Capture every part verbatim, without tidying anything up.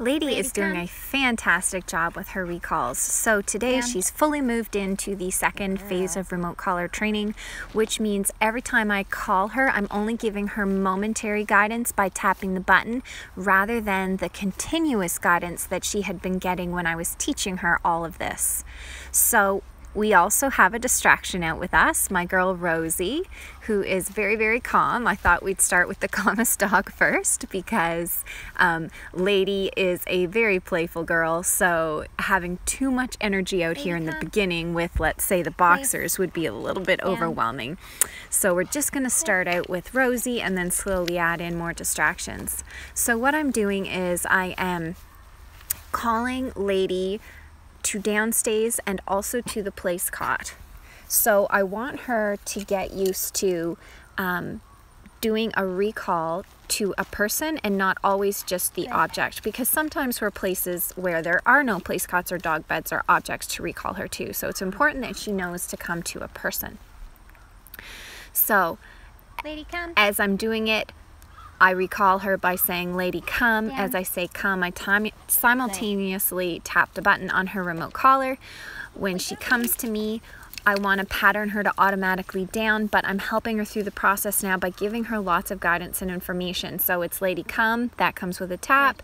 Lady, Lady is doing a fantastic job with her recalls. So today and she's fully moved into the second yeah. phase of remote caller training, which means every time I call her, I'm only giving her momentary guidance by tapping the button rather than the continuous guidance that she had been getting when I was teaching her all of this. So we also have a distraction out with us, my girl Rosie, who is very, very calm. I thought we'd start with the calmest dog first because um, Lady is a very playful girl, so having too much energy out here in the beginning with, let's say, the boxers would be a little bit overwhelming. So we're just gonna start out with Rosie and then slowly add in more distractions. So what I'm doing is I am calling Lady to downstays and also to the place cot. So I want her to get used to um, doing a recall to a person and not always just the object, because sometimes we're places where there are no place cots or dog beds or objects to recall her to. So it's important that she knows to come to a person. So Lady, come. As I'm doing it, I recall her by saying, Lady, come. Yeah. As I say, come, I time simultaneously tap the button on her remote collar. When she comes to me, I want to pattern her to automatically down, but I'm helping her through the process now by giving her lots of guidance and information. So it's Lady, come, that comes with a tap.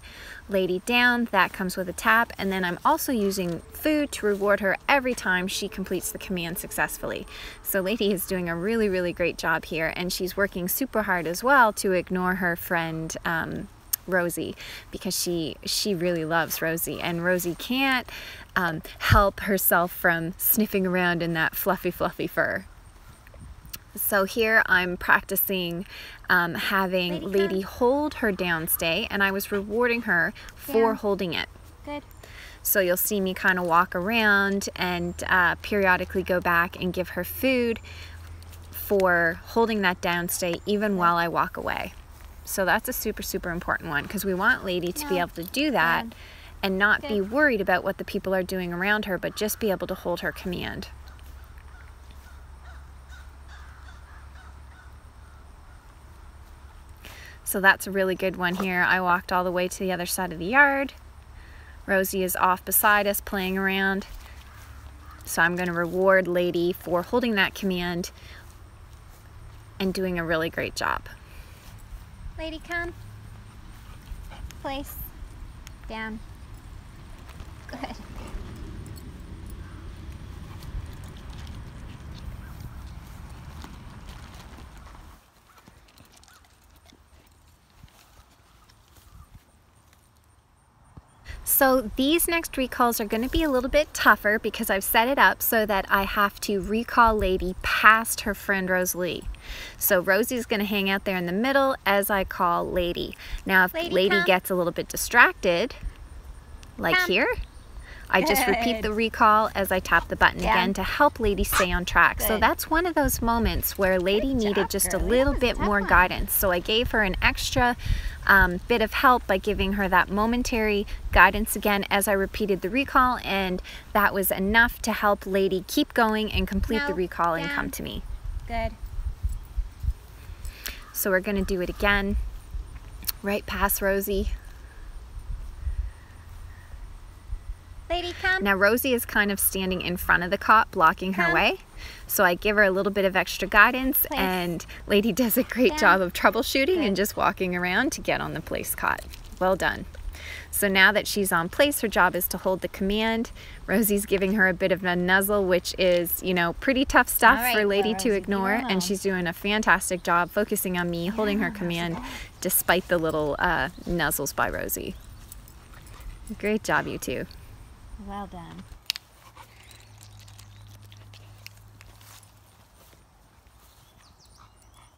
Lady, down, that comes with a tap. And then I'm also using food to reward her every time she completes the command successfully. So Lady is doing a really, really great job here, and she's working super hard as well to ignore her friend, um, Rosie, because she she really loves Rosie, and Rosie can't um, help herself from sniffing around in that fluffy fluffy fur. So here I'm practicing um, having Lady, Lady hold her downstay, and I was rewarding her for yeah. holding it. Good. So you'll see me kind of walk around and uh, periodically go back and give her food for holding that downstay even while I walk away. So that's a super, super important one, because we want Lady to yeah. be able to do that yeah. and not Good. be worried about what the people are doing around her, but just be able to hold her command. So that's a really good one here. I walked all the way to the other side of the yard. Rosie is off beside us playing around. So I'm going to reward Lady for holding that command and doing a really great job. Lady, come. Place. Down. Good. So these next recalls are going to be a little bit tougher because I've set it up so that I have to recall Lady past her friend Rosalie. So Rosie's going to hang out there in the middle as I call Lady. Now if Lady, Lady gets a little bit distracted, like come. here, I just Good. repeat the recall as I tap the button yeah. again to help Lady stay on track. Good. So that's one of those moments where Lady Good needed job, just girl. a little yeah, bit more one. guidance. So I gave her an extra Um, bit of help by giving her that momentary guidance again as I repeated the recall, and that was enough to help Lady keep going and complete no, the recall down. and come to me. Good. So we're going to do it again, right past Rosie. Lady, come. Now Rosie is kind of standing in front of the cot blocking come. her way, so I give her a little bit of extra guidance place. and Lady does a great down. job of troubleshooting Good. and just walking around to get on the place cot. Well done. So now that she's on place, her job is to hold the command. Rosie's giving her a bit of a nuzzle, which is, you know, pretty tough stuff right, for Lady Rosie, to ignore, yeah. and she's doing a fantastic job focusing on me, holding yeah, her command despite the little uh, nuzzles by Rosie. Great job, you two. Well done.